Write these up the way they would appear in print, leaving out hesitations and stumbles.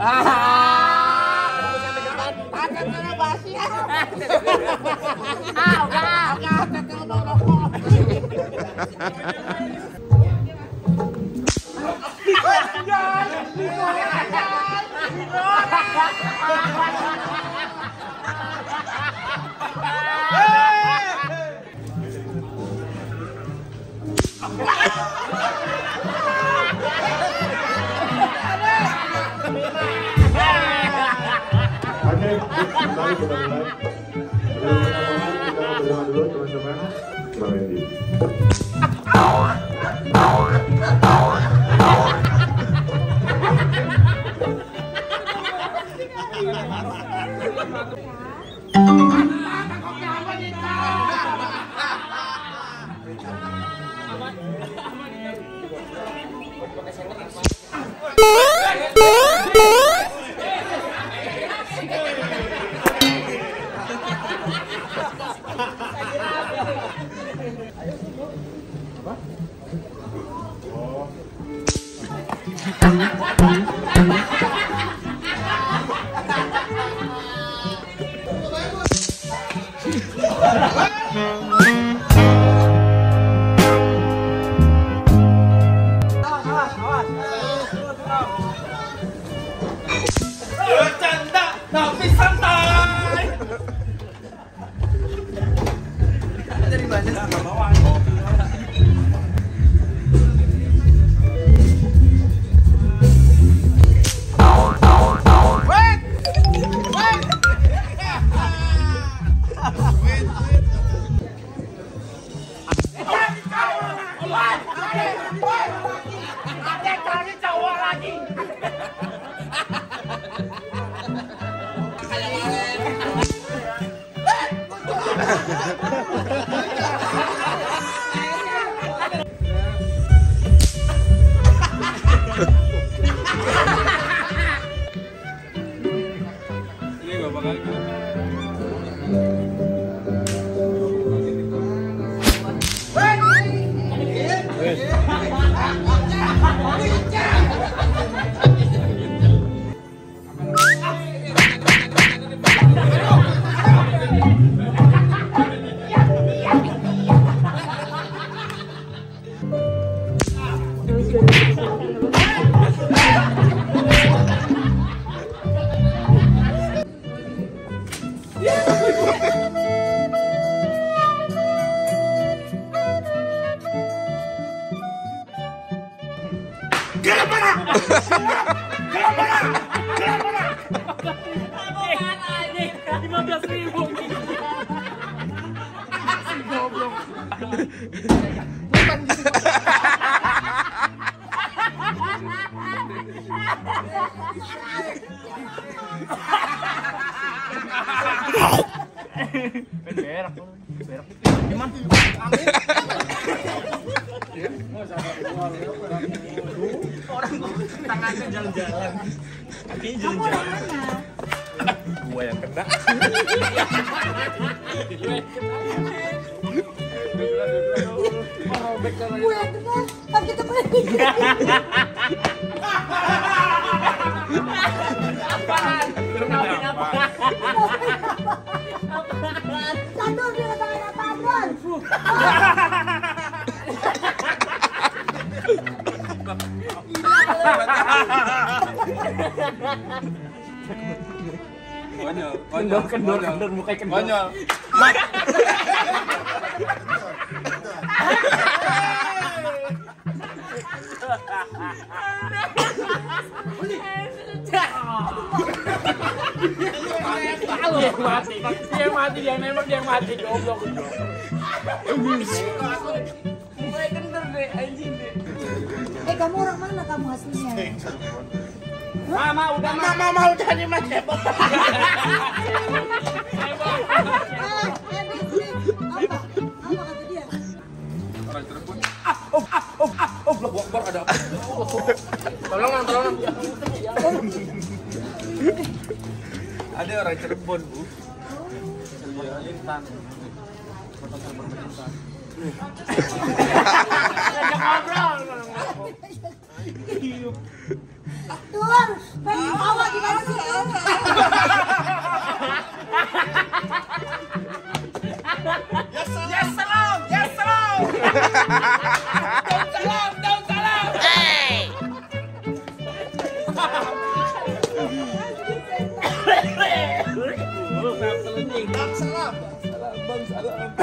Tuang, pengen bawa di Daun salam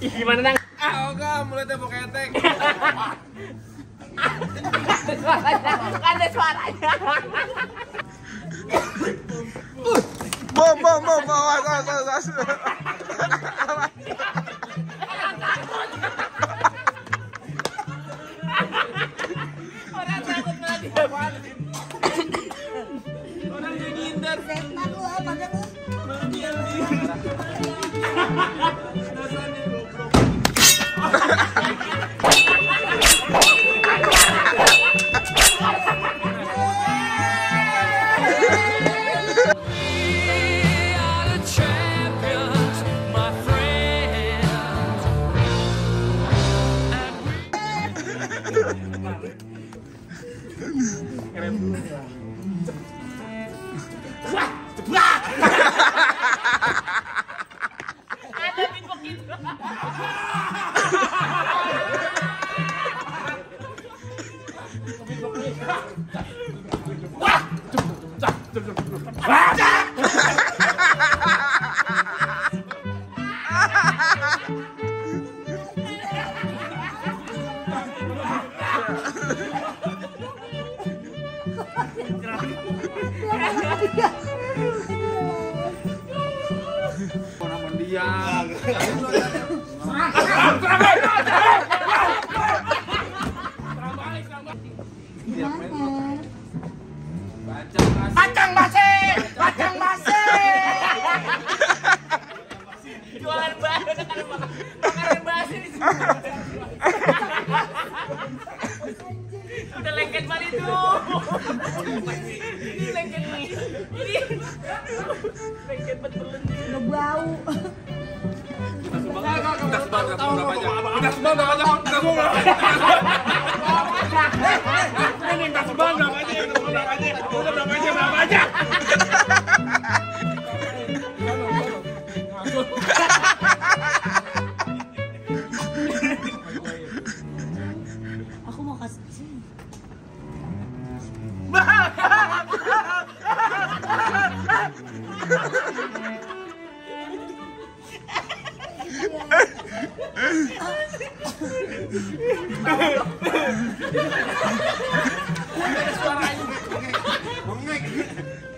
Gimana nang? Ah, enggak, mulutnya boketek. Ada suaranya. Bom awas. Orang takut malah diawasin. Orang yang ngindar. Setan lu apa kamu? Dia Ada suaranya.